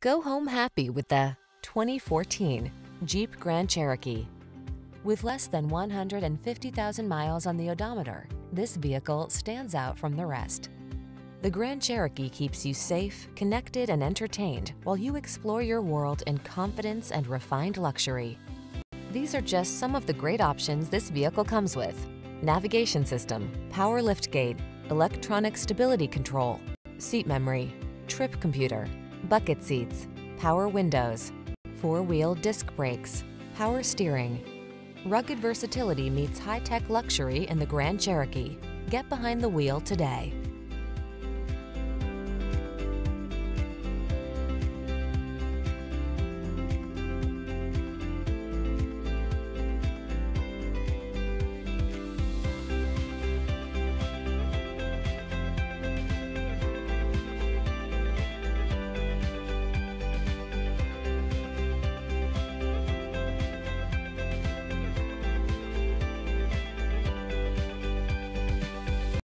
Go home happy with the 2014 Jeep Grand Cherokee. With less than 150,000 miles on the odometer, this vehicle stands out from the rest. The Grand Cherokee keeps you safe, connected, and entertained while you explore your world in confidence and refined luxury. These are just some of the great options this vehicle comes with: navigation system, power liftgate, electronic stability control, seat memory, trip computer, bucket seats, power windows, four-wheel disc brakes, power steering. Rugged versatility meets high-tech luxury in the Grand Cherokee. Get behind the wheel today.